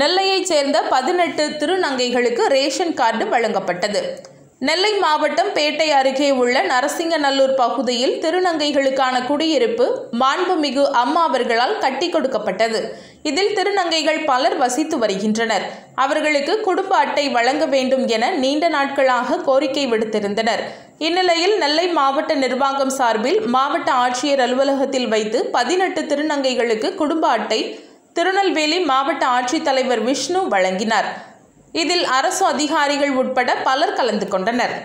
நெல்லையைச் சேர்ந்த 18 திருநங்கைகளுக்கு ration card வழங்கப்பட்டது. நெல்லை மாவட்டம் பேட்டை அருகே உள்ள நரசிங்கநல்லூர் பகுதியில் திருநங்கைகளுக்கான குடியிருப்பு மாண்புமிகு அம்மா அவர்களால் கட்டி கொடுக்கப்பட்டது. இதில் திருநங்கைகள் பலர் வசித்து வருகின்றனர். அவர்களுக்கு குடும்ப அட்டை வழங்க வேண்டும் என நீண்ட நாட்களாக கோரிக்கை விடுத்திருந்தனர். இந்நிலையில் நெல்லை மாவட்ட நிர்வாகம் சார்பில் மாவட்ட ஆட்சியர் அலுவலகத்தில் வைத்து 18 திருநங்கைகளுக்கு குடும்ப அட்டை திருநெல்வேலி மாவட்ட ஆட்சித்தலைவர் விஷ்ணு வழங்கினார். இதில் அரசு அதிகாரிகள் உட்பட பலர் கலந்து கொண்டனர்.